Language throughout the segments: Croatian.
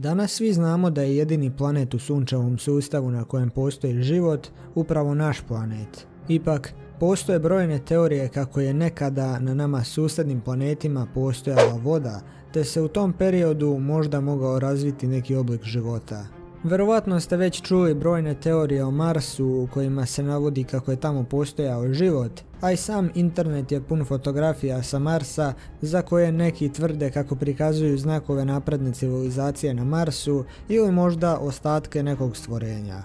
Danas svi znamo da je jedini planet u Sunčevom sustavu na kojem postoji život upravo naš planet. Ipak, postoje brojne teorije kako je nekada na nama susjednim planetima postojala voda, te se u tom periodu možda mogao razviti neki oblik života. Vjerovatno ste već čuli brojne teorije o Marsu u kojima se navodi kako je tamo postojao život, a i sam internet je pun fotografija sa Marsa za koje neki tvrde kako prikazuju znakove napredne civilizacije na Marsu ili možda ostatke nekog stvorenja.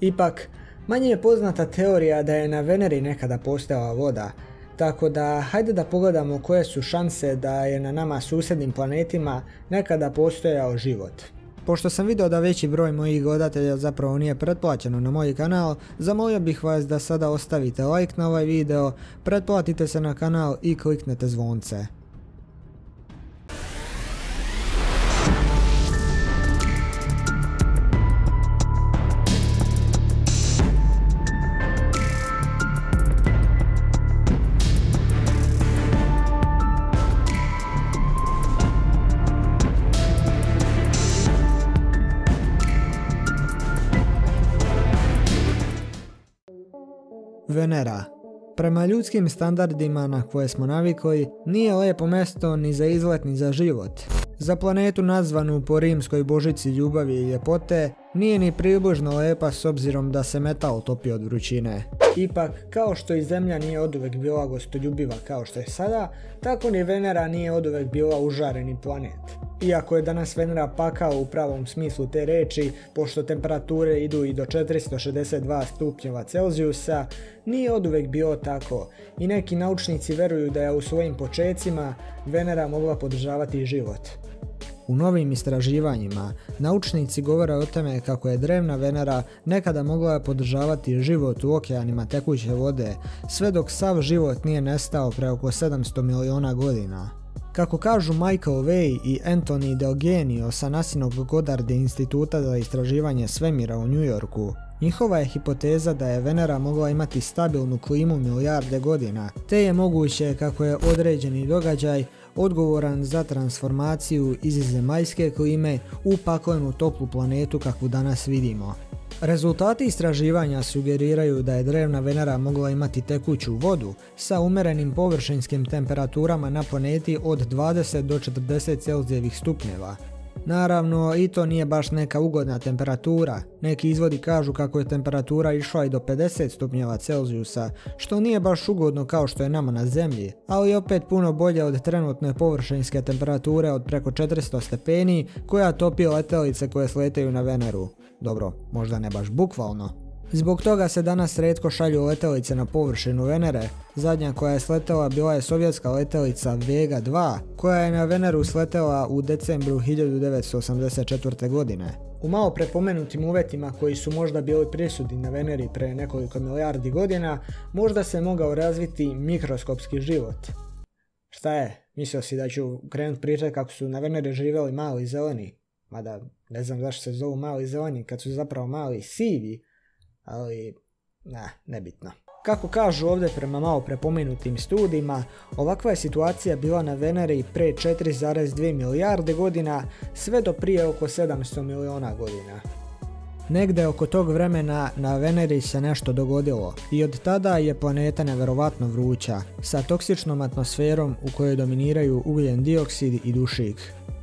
Ipak, manje je poznata teorija da je na Veneri nekada postojala voda, tako da hajde da pogledamo koje su šanse da je na nama susjednim planetima nekada postojao život. Pošto sam vidio da veći broj mojih gledatelja zapravo nije pretplaćeno na moj kanal, zamolio bih vas da sada ostavite like na ovaj video, pretplatite se na kanal i kliknete zvonce. Venera. Prema ljudskim standardima na koje smo navikli, nije lijepo mjesto ni za izlet ni za život. Za planetu nazvanu po rimskoj božici ljubavi i ljepote, nije ni približno lijepa s obzirom da se metal topi od vrućine. Ipak, kao što i Zemlja nije oduvek bila gostoljubiva kao što je sada, tako ni Venera nije oduvek bila užareni planet. Iako je danas Venera pakao u pravom smislu te riječi, pošto temperature idu i do 462 stupnjeva Celzijusa, nije oduvek bilo tako i neki naučnici vjeruju da je u svojim počecima Venera mogla podržavati život. U novim istraživanjima, naučnici govore o tome kako je drevna Venera nekada mogla podržavati život u okeanima tekuće vode, sve dok sav život nije nestao pre oko 700 miliona godina. Kako kažu Michael Way i Anthony Delgenio sa nasinog Goddard instituta za istraživanje svemira u New Yorku, njihova je hipoteza da je Venera mogla imati stabilnu klimu milijarde godina, te je moguće kako je određeni događaj odgovoran za transformaciju iz zemaljske klime u paklenu toplu planetu kakvu danas vidimo. Rezultati istraživanja sugeriraju da je drevna Venera mogla imati tekuću vodu sa umjerenim površinskim temperaturama na planeti od 20 do 40 Celzijevih stupnjeva. Naravno, i to nije baš neka ugodna temperatura, neki izvodi kažu kako je temperatura išla i do 50 stupnjeva Celzijusa, što nije baš ugodno kao što je nama na Zemlji, ali opet puno bolje od trenutne površinske temperature od preko 400 stepeni koja topi letelice koje sletaju na Veneru. Dobro, možda ne baš bukvalno. Zbog toga se danas retko šalju letelice na površinu Venere, zadnja koja je sletela bila je sovjetska letelica Vega 2, koja je na Veneru sletela u decembru 1984. godine. U malo prepomenutim uvjetima koji su možda bili prisutni na Veneri pre nekoliko milijardi godina, možda se mogao razviti mikroskopski život. Šta je, mislio si da ću krenut pričati kako su na Veneri živjeli mali zeleni, mada ne znam zašto se zovu mali zeleni kad su zapravo mali sivi, ali nebitno. Kako kažu ovdje prema malo prepomenutim studijima, ovakva je situacija bila na Veneri pre 4,2 milijarde godina, sve do prije oko 700 miliona godina. Negde oko tog vremena na Veneri se nešto dogodilo i od tada je planeta nevjerovatno vruća, sa toksičnom atmosferom u kojoj dominiraju ugljen dioksid i dušik.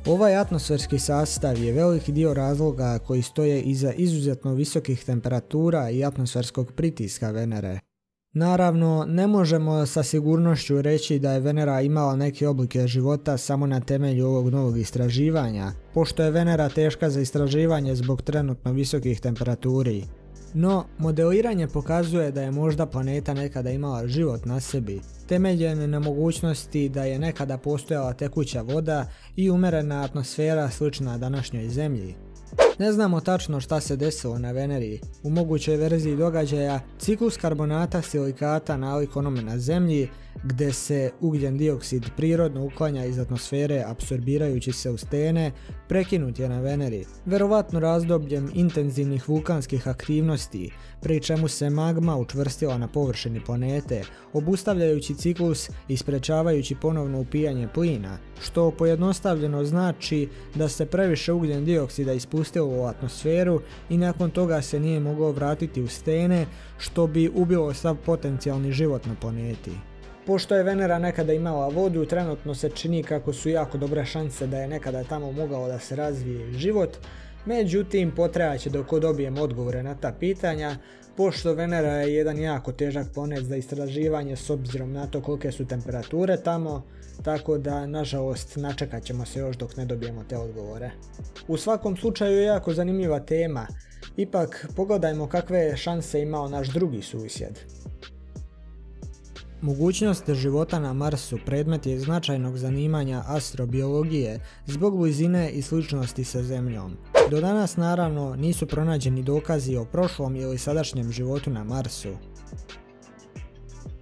Ovaj atmosferski sastav je veliki dio razloga koji stoje iza izuzetno visokih temperatura i atmosferskog pritiska Venere. Naravno, ne možemo sa sigurnošću reći da je Venera imala neke oblike života samo na temelju ovog novog istraživanja, pošto je Venera teška za istraživanje zbog trenutno visokih temperaturi. No, modeliranje pokazuje da je možda planeta nekada imala život na sebi, temeljen na mogućnosti da je nekada postojala tekuća voda i umjerena atmosfera slična današnjoj Zemlji. Ne znamo tačno šta se desilo na Veneri. U mogućoj verziji događaja, ciklus karbonata silikata nalik onome na Zemlji, gdje se ugljen dioksid prirodno uklanja iz atmosfere apsorbirajući se u stene, prekinut je na Veneri, verovatno razdobljem intenzivnih vulkanskih aktivnosti, pri čemu se magma učvrstila na površini planete, obustavljajući ciklus i sprečavajući ponovno upijanje plina, što pojednostavljeno znači da se previše ugljen dioksida ispustilo u atmosferu i nakon toga se nije moglo vratiti u stene, što bi ubilo sav potencijalni život na planeti. Pošto je Venera nekada imala vodu, trenutno se čini kako su jako dobre šanse da je nekada tamo mogao da se razvije život, međutim potrajat će dok dobijemo odgovore na ta pitanja, pošto Venera je jedan jako težak planet za istraživanje s obzirom na to kolike su temperature tamo, tako da nažalost načekat ćemo se još dok ne dobijemo te odgovore. U svakom slučaju je jako zanimljiva tema, ipak pogledajmo kakve je šanse imao naš drugi susjed. Mogućnost života na Marsu predmet je značajnog zanimanja astrobiologije zbog blizine i sličnosti sa Zemljom. Do danas naravno nisu pronađeni dokazi o prošlom ili sadašnjem životu na Marsu.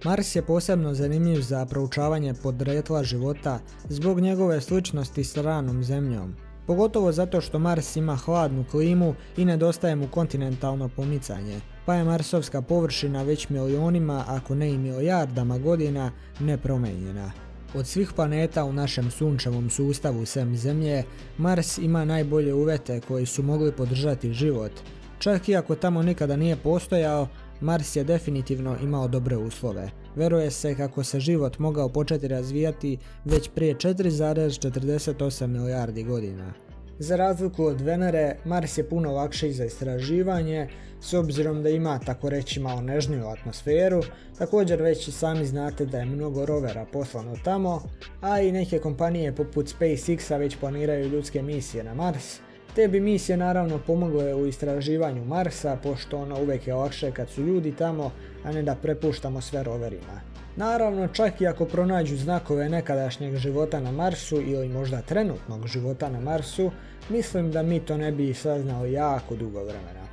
Mars je posebno zanimljiv za proučavanje podrijetla života zbog njegove sličnosti s ranom Zemljom, pogotovo zato što Mars ima hladnu klimu i nedostaje mu kontinentalno pomicanje, pa je marsovska površina već milionima, ako ne i milijardama godina nepromijenjena. Od svih planeta u našem sunčevom sustavu sem Zemlje, Mars ima najbolje uvjete koji su mogli podržati život. Čak i ako tamo nikada nije postojao, Mars je definitivno imao dobre uslove. Vjeruje se kako se život mogao početi razvijati već prije 4,48 milijardi godina. Za razliku od Venere, Mars je puno lakši za istraživanje, s obzirom da ima tako reći malo nežniju atmosferu, također već i sami znate da je mnogo rovera poslano tamo, a i neke kompanije poput SpaceX-a već planiraju ljudske misije na Mars. Te bi misije naravno pomogle u istraživanju Marsa, pošto ono uvijek je lakše kad su ljudi tamo, a ne da prepuštamo sve roverima. Naravno, čak i ako pronađu znakove nekadašnjeg života na Marsu ili možda trenutnog života na Marsu, mislim da mi to ne bi saznali jako dugo vremena.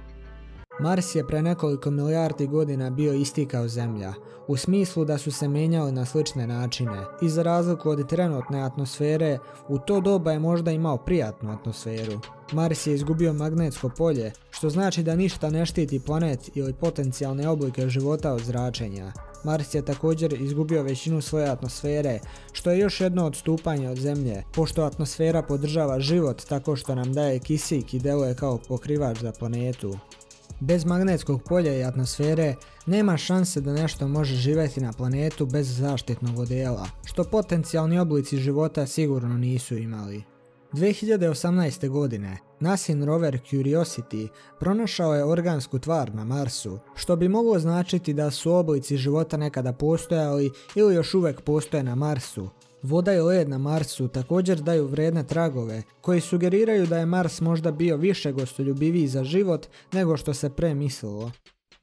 Mars je pre nekoliko milijardi godina bio isti kao Zemlja, u smislu da su se mijenjali na slične načine i za razliku od trenutne atmosfere, u to doba je možda imao prijatnu atmosferu. Mars je izgubio magnetsko polje, što znači da ništa ne štiti planet ili potencijalne oblike života od zračenja. Mars je također izgubio većinu svoje atmosfere, što je još jedno odstupanje od Zemlje, pošto atmosfera podržava život tako što nam daje kisik i deluje kao pokrivač za planetu. Bez magnetskog polja i atmosfere nema šanse da nešto može živjeti na planetu bez zaštitnog odijela, što potencijalni oblici života sigurno nisu imali. 2018. godine NASAin rover Curiosity pronašao je organsku tvar na Marsu, što bi moglo značiti da su oblici života nekada postojali ili još uvijek postoje na Marsu. Voda i led na Marsu također daju vrijedne tragove koji sugeriraju da je Mars možda bio više gostoljubiviji za život nego što se pre mislilo.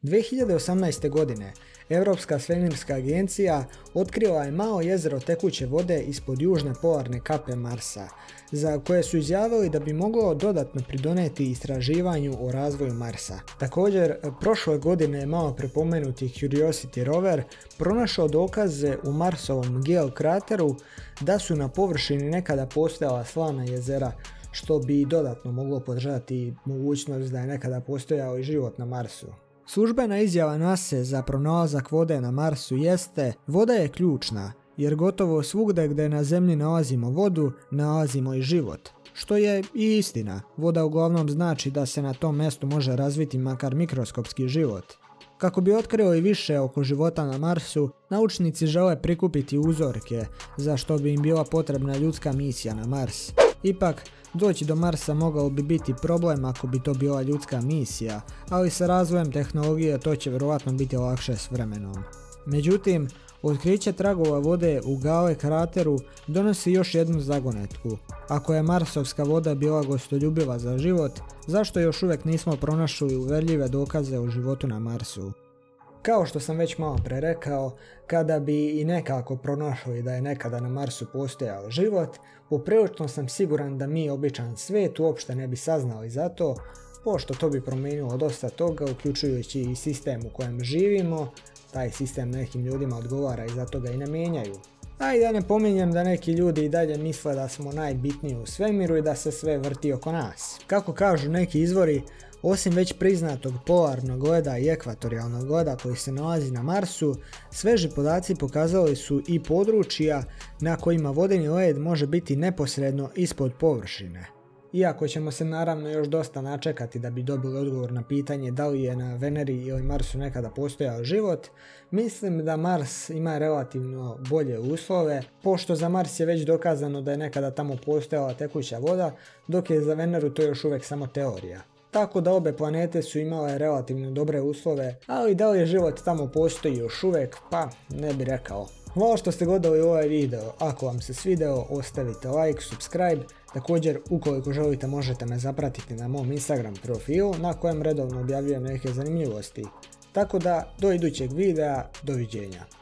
2018. godine Europska svemirska agencija otkrila je malo jezero tekuće vode ispod južne polarne kape Marsa, za koje su izjavili da bi moglo dodatno pridoneti istraživanju o razvoju Marsa. Također, prošle godine je malo prepomenuti Curiosity rover pronašao dokaze u Marsovom Gale krateru da su na površini nekada postojala slana jezera, što bi dodatno moglo podržati mogućnost da je nekada postojao i život na Marsu. Službena izjava NASA za pronalazak vode na Marsu jeste: voda je ključna, jer gotovo svugdje gdje na Zemlji nalazimo vodu, nalazimo i život. Što je i istina, voda uglavnom znači da se na tom mjestu može razviti makar mikroskopski život. Kako bi otkrili više oko života na Marsu, naučnici žele prikupiti uzorke, za što bi im bila potrebna ljudska misija na Mars. Ipak, doći do Marsa mogao bi biti problem ako bi to bila ljudska misija, ali sa razvojem tehnologije to će vjerojatno biti lakše s vremenom. Međutim, otkriće tragova vode u Gale krateru donosi još jednu zagonetku. Ako je marsovska voda bila gostoljubiva za život, zašto još uvijek nismo pronašli uvjerljive dokaze o životu na Marsu? Kao što sam već malo pre rekao, kada bi i nekako pronašli da je nekada na Marsu postojao život, poprilično sam siguran da mi običan svijet uopšte ne bi saznali za to, pošto to bi promijenilo dosta toga, uključujući i sistem u kojem živimo, taj sistem nekim ljudima odgovara i zato ga i ne mijenjaju. A i da ne pominjem da neki ljudi i dalje misle da smo najbitniji u svemiru i da se sve vrti oko nas. Kako kažu neki izvori, osim već priznatog polarnog leda i ekvatorijalnog leda koji se nalazi na Marsu, sveži podaci pokazali su i područja na kojima vodeni led može biti neposredno ispod površine. Iako ćemo se naravno još dosta načekati da bi dobili odgovor na pitanje da li je na Veneri ili Marsu nekada postojao život, mislim da Mars ima relativno bolje uslove, pošto za Mars je već dokazano da je nekada tamo postojala tekuća voda, dok je za Veneru to još uvijek samo teorija. Tako da obe planete su imale relativno dobre uslove, ali da li je život tamo postoji još uvijek, pa ne bi rekao. Hvala što ste gledali ovaj video, ako vam se svideo ostavite like, subscribe, također ukoliko želite možete me zapratiti na mom Instagram profilu na kojem redovno objavljujem neke zanimljivosti. Tako da do idućeg videa, doviđenja.